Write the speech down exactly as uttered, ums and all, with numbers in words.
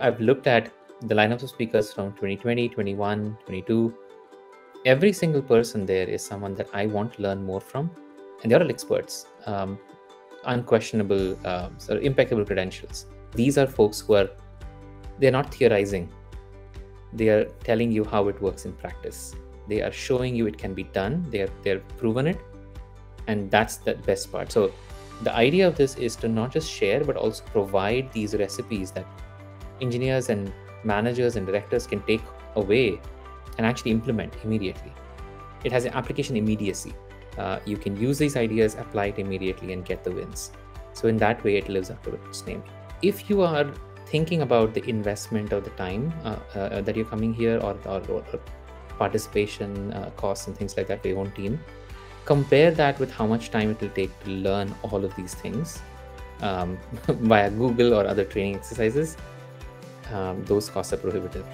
I've looked at the lineups of speakers from twenty twenty, twenty-one, twenty-two. Every single person there is someone that I want to learn more from, and they're all experts, um, unquestionable, uh, sort of impeccable credentials. These are folks who are, they're not theorizing. They are telling you how it works in practice. They are showing you it can be done. They're they've proven it, and that's the best part. So the idea of this is to not just share, but also provide these recipes that engineers and managers and directors can take away and actually implement immediately. It has an application immediacy. Uh, you can use these ideas, apply it immediately, and get the wins. So in that way, it lives up to its name. If you are thinking about the investment of the time uh, uh, that you're coming here, or, or, or participation uh, costs and things like that for your own team, compare that with how much time it will take to learn all of these things um, via Google or other training exercises. Um, those costs are prohibitive.